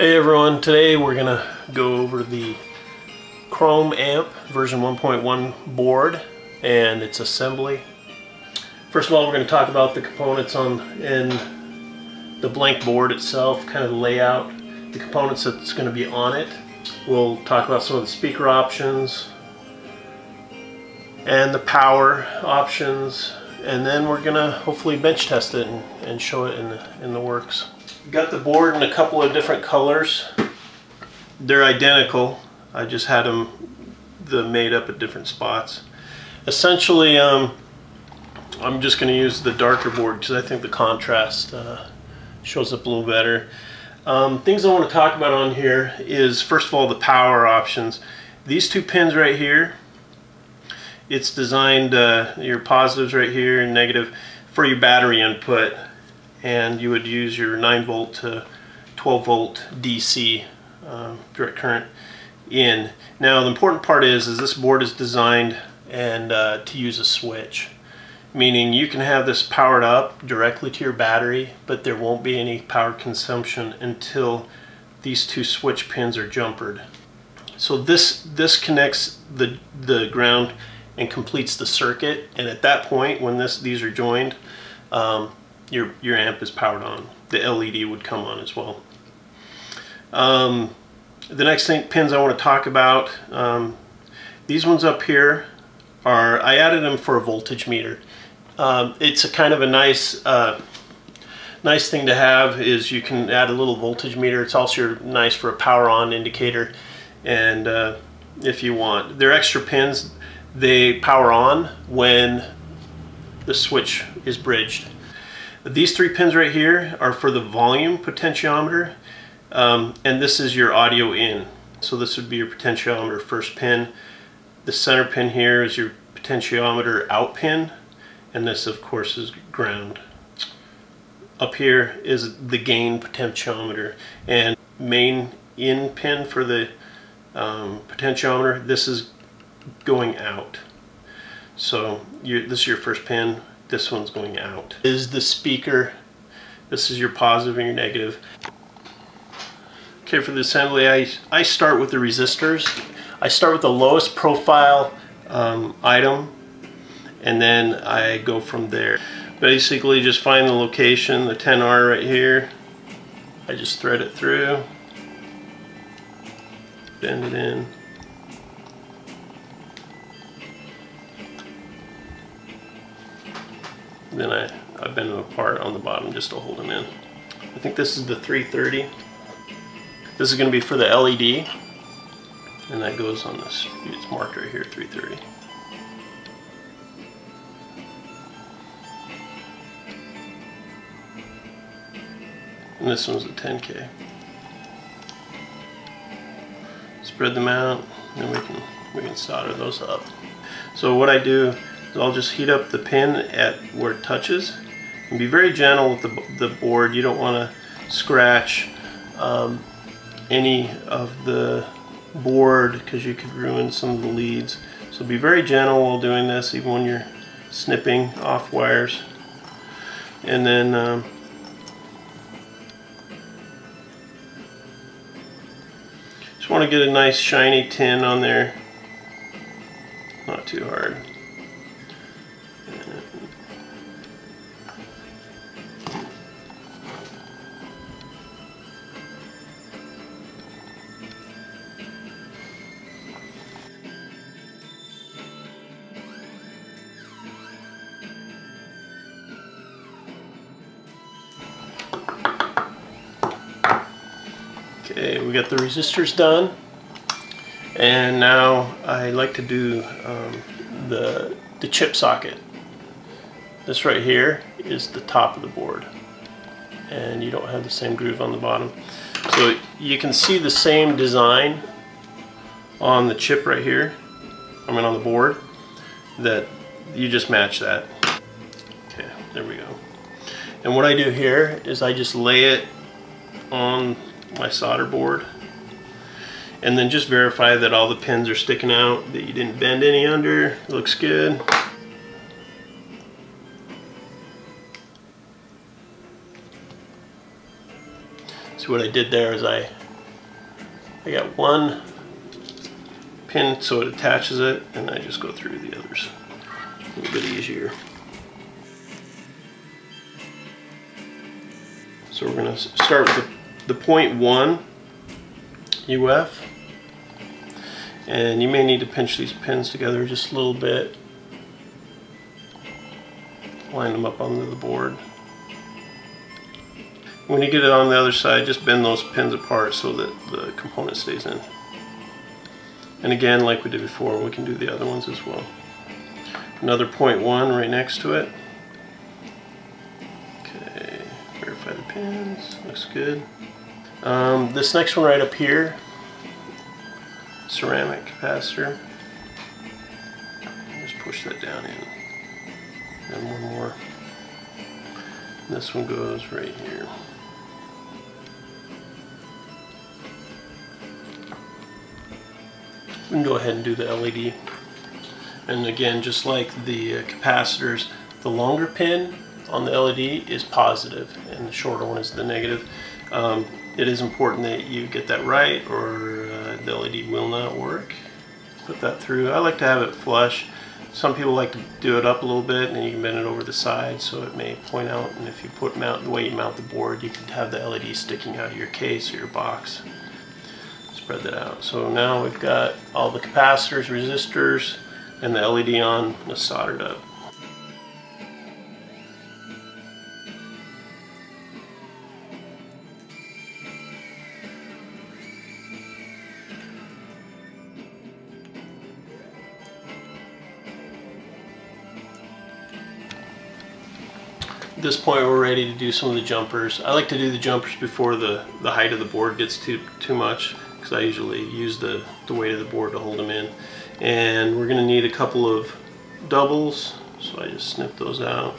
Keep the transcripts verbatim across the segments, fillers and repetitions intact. Hey everyone, today we're going to go over the Qrome Amp version one point one board and its assembly. First of all, we're going to talk about the components on in the blank board itself, kind of the layout, the components that's going to be on it. We'll talk about some of the speaker options and the power options, and then we're going to hopefully bench test it and, and show it in the, in the works. Got the board in a couple of different colors. They're identical. I just had them the made up at different spots. Essentially, um, I'm just going to use the darker board because I think the contrast uh, shows up a little better. Um, things I want to talk about on here is, first of all, the power options. These two pins right here, it's designed, uh, your positives right here and negative, for your battery input. And you would use your nine volt to twelve volt D C um, direct current in. Now the important part is, is this board is designed and uh, to use a switch, meaning you can have this powered up directly to your battery, but there won't be any power consumption until these two switch pins are jumpered. So this this connects the the ground and completes the circuit, and at that point when this these are joined, um, Your, your amp is powered on. The L E D would come on as well. Um, the next thing, pins I want to talk about, um, these ones up here are, I added them for a voltage meter. Um, it's a kind of a nice uh, nice thing to have, is you can add a little voltage meter. It's also nice for a power on indicator, and uh, if you want. They're extra pins. They power on when the switch is bridged. These three pins right here are for the volume potentiometer, um, and this is your audio in. So this would be your potentiometer first pin. The center pin here is your potentiometer out pin, and this of course is ground. Up here is the gain potentiometer and main in pin for the um, potentiometer. This is going out. So you, this is your first pin. This one's going out. Is the speaker. This is your positive and your negative. Okay, for the assembly, I, I start with the resistors. I start with the lowest profile um, item, and then I go from there. Basically, just find the location, the ten R right here. I just thread it through, bend it in. Then I, I bend them apart on the bottom just to hold them in. I think this is the three thirty. This is going to be for the L E D, and that goes on this. It's marked right here, three thirty. And this one's a ten K. Spread them out, and we can we can solder those up. So what I do. So I'll just heat up the pin at where it touches, and be very gentle with the, the board. You don't want to scratch um, any of the board because you could ruin some of the leads. So be very gentle while doing this, even when you're snipping off wires. And then um, just want to get a nice shiny tin on there, not too hard. Okay, we got the resistors done, and now I like to do um, the, the chip socket. This right here is the top of the board, and you don't have the same groove on the bottom. So you can see the same design on the chip right here, I mean on the board, that you just match that. Okay, there we go. And what I do here is I just lay it on my solder board, and then just verify that all the pins are sticking out, that you didn't bend any under. Looks good. So what I did there is I I got one pin so it attaches it, and I just go through the others. A little bit easier. So we're going to start with the, the point one U F, and you may need to pinch these pins together just a little bit. Line them up onto the board. When you get it on the other side, just bend those pins apart so that the component stays in. And again, like we did before, we can do the other ones as well. Another point one right next to it. Okay, verify the pins, looks good. Um, this next one right up here, ceramic capacitor. Just push that down in. And one more. And this one goes right here. We can go ahead and do the L E D. And again, just like the uh, capacitors, the longer pin on the L E D is positive and the shorter one is the negative. Um, it is important that you get that right, or uh, the L E D will not work. Put that through. I like to have it flush. Some people like to do it up a little bit, and then you can bend it over the side so it may point out. And if you put mount the way you mount the board, you could have the L E D sticking out of your case or your box. Spread that out. So now we've got all the capacitors, resistors, and the L E D on was soldered up. At this point we're ready to do some of the jumpers. I like to do the jumpers before the, the height of the board gets too, too much, because I usually use the, the weight of the board to hold them in. And we're going to need a couple of doubles, so I just snip those out.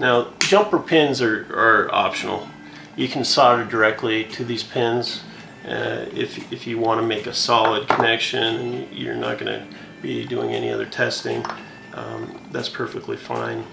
Now, jumper pins are, are optional. You can solder directly to these pins. Uh, if, if you want to make a solid connection and you're not going to be doing any other testing, um, that's perfectly fine.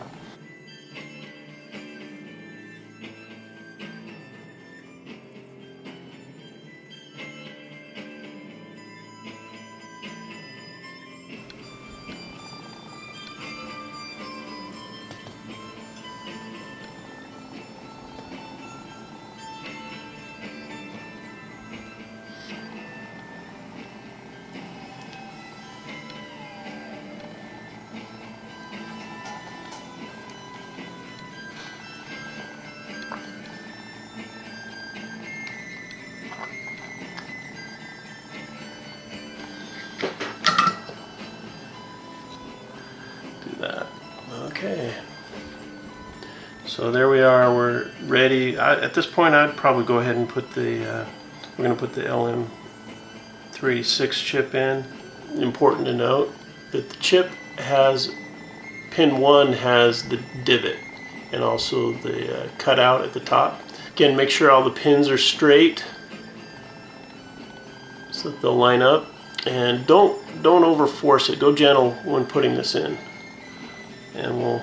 Okay, so there we are, we're ready. I, at this point I'd probably go ahead and put the, uh, we're going to put the L M three eighty-six chip in. Important to note that the chip has, pin one has the divot and also the uh, cutout at the top. Again, make sure all the pins are straight so that they'll line up, and don't, don't over force it, go gentle when putting this in. And we'll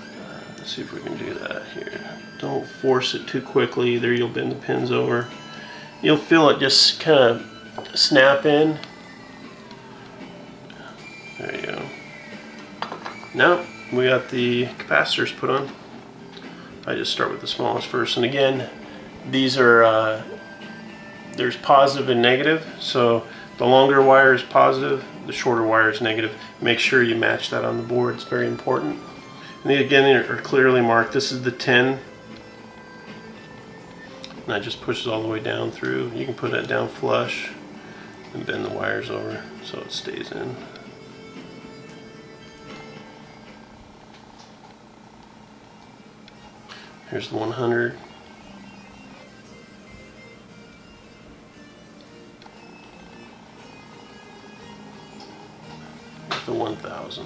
uh, see if we can do that here. Don't force it too quickly either. You'll bend the pins over. You'll feel it just kind of snap in. There you go. Now we got the capacitors put on. I just start with the smallest first. And again, these are uh, there's positive and negative. So the longer wire is positive, the shorter wire is negative. Make sure you match that on the board, it's very important. And they, again, they are clearly marked. This is the ten, and that just pushes all the way down through. You can put that down flush and bend the wires over so it stays in. Here's the one hundred. The one thousand.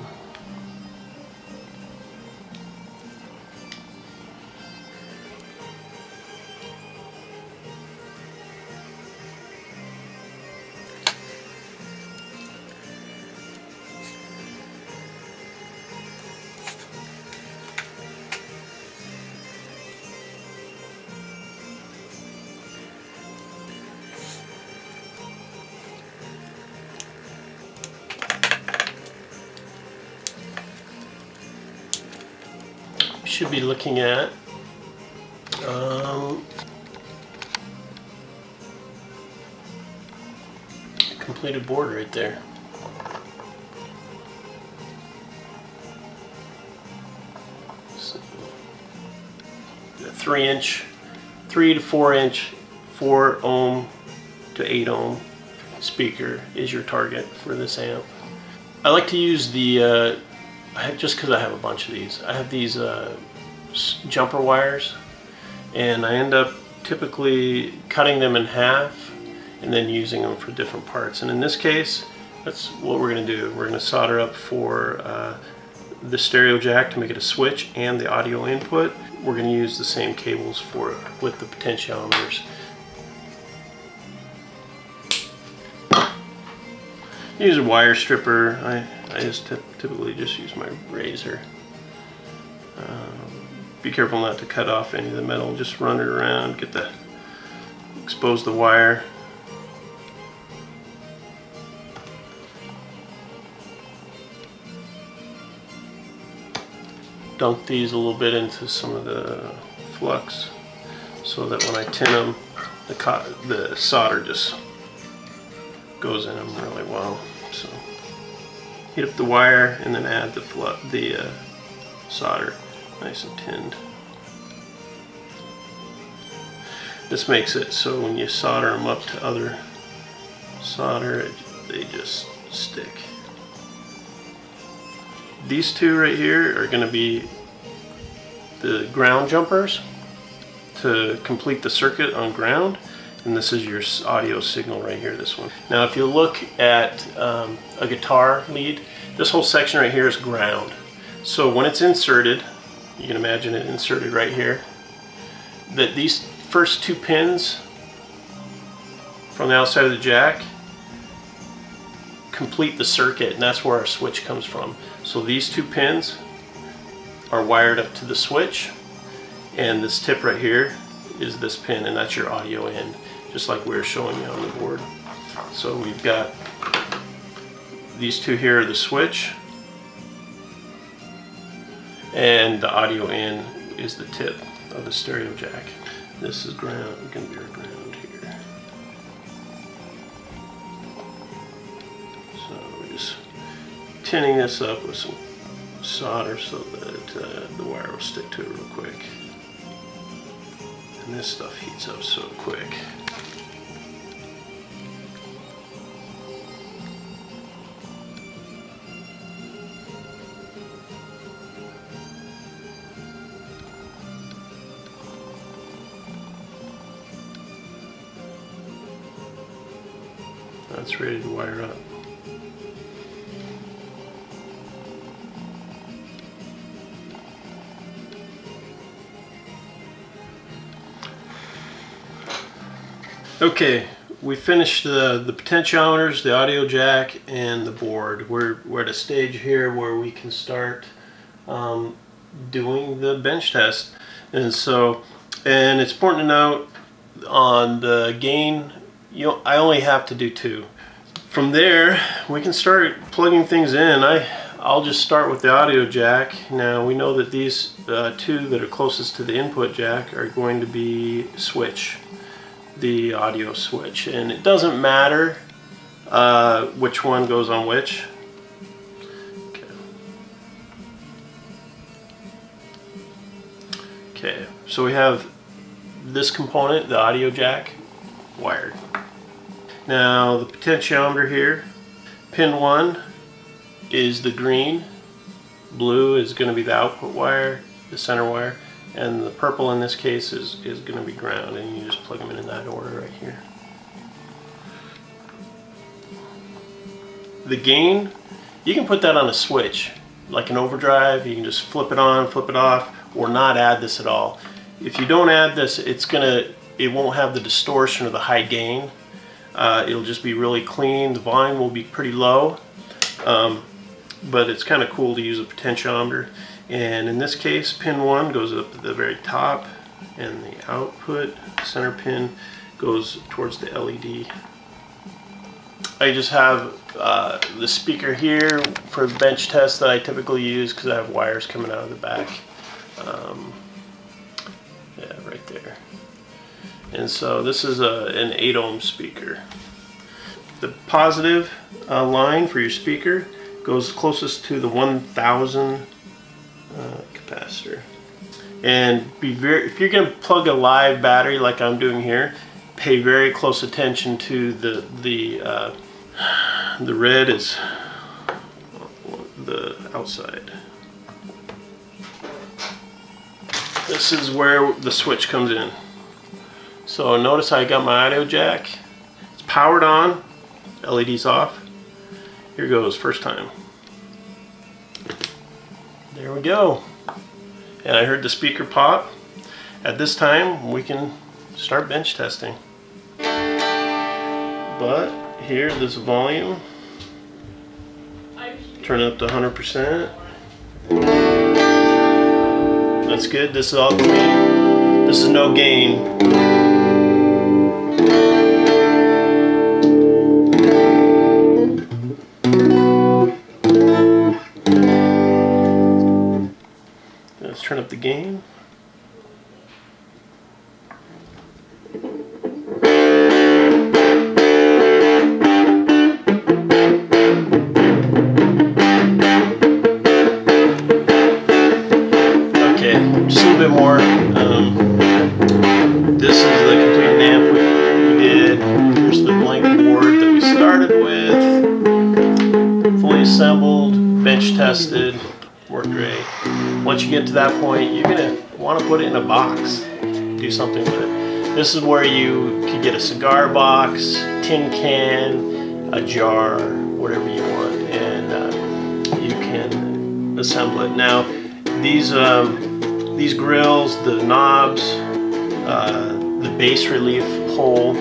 should be looking at um, a completed board right there. So, three inch, three to four inch, four ohm to eight ohm speaker is your target for this amp. I like to use the uh, I just because I have a bunch of these. I have these uh, jumper wires, and I end up typically cutting them in half and then using them for different parts. And in this case, that's what we're going to do. We're going to solder up for uh, the stereo jack to make it a switch and the audio input. We're going to use the same cables for it with the potentiometers. Use a wire stripper. I, I just typically just use my razor. Um, be careful not to cut off any of the metal. Just run it around, get the expose the wire. Dunk these a little bit into some of the flux, so that when I tin them, the co the solder just goes in them really well. So heat up the wire and then add the flu the uh, solder, nice and tinned. This makes it so when you solder them up to other solder, it, they just stick. These two right here are going to be the ground jumpers to complete the circuit on ground. And this is your audio signal right here, this one. Now if you look at um, a guitar lead, this whole section right here is ground. So when it's inserted, you can imagine it inserted right here, that these first two pins from the outside of the jack complete the circuit, and that's where our switch comes from. So these two pins are wired up to the switch, and this tip right here is this pin, and that's your audio end, just like we were showing you on the board. So we've got these two here are the switch, and the audio end is the tip of the stereo jack. This is ground, gonna be our ground here. So we're just tinning this up with some solder so that uh, the wire will stick to it real quick. And this stuff heats up so quick. That's ready to wire up. Okay, we finished the, the potentiometers, the audio jack, and the board. We're, we're at a stage here where we can start um, doing the bench test. And so, and it's important to note on the gain, you know, I only have to do two. From there, we can start plugging things in. I, I'll just start with the audio jack. Now, we know that these uh, two that are closest to the input jack are going to be switch. The audio switch, and it doesn't matter uh, which one goes on which. Okay. Okay, so we have this component, the audio jack, wired. Now the potentiometer here, pin one is the green, blue is going to be the output wire, the center wire, and the purple in this case is, is going to be ground, and you just plug them in in that order right here. The gain, you can put that on a switch, like an overdrive. You can just flip it on, flip it off, or not add this at all. If you don't add this, it's gonna, it won't have the distortion or the high gain. Uh, it'll just be really clean. The volume will be pretty low, um, but it's kind of cool to use a potentiometer. And in this case, pin one goes up to the very top, and the output center pin goes towards the L E D. I just have uh, the speaker here for bench tests that I typically use because I have wires coming out of the back. Uh, um, yeah, right there. And so this is a, an eight ohm speaker. The positive uh, line for your speaker goes closest to the one thousand uh, capacitor. And be very, if you're going to plug a live battery like I'm doing here, pay very close attention to the the uh, the red is the outside. This is where the switch comes in. So notice I got my audio jack. It's powered on, L E D's off. Here goes, first time. There we go. And I heard the speaker pop. At this time, we can start bench testing. But here, this volume, turn it up to one hundred percent. That's good. This is all gain. This is no gain. Turn up the gain. Okay, just a little bit more. Um, this is the complete amp we did. Here's the blank board that we started with. Fully assembled, bench tested. Worked great. Once you get to that point, you're going to want to put it in a box. Do something with it. This is where you could get a cigar box, tin can, a jar, whatever you want, and uh, you can assemble it. Now, these um, these grills, the knobs, uh, the bas relief hole,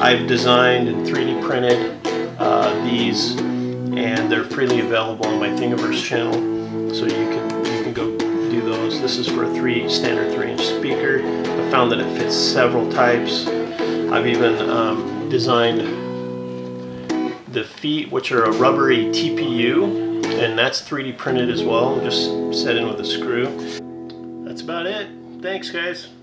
I've designed and three D printed uh, these, and they're freely available on my Thingiverse channel. So you can you can go do those. This is for a three standard three inch speaker. I found that it fits several types. I've even um, designed the feet, which are a rubbery T P U, and that's three D printed as well. Just set in with a screw. That's about it. Thanks, guys.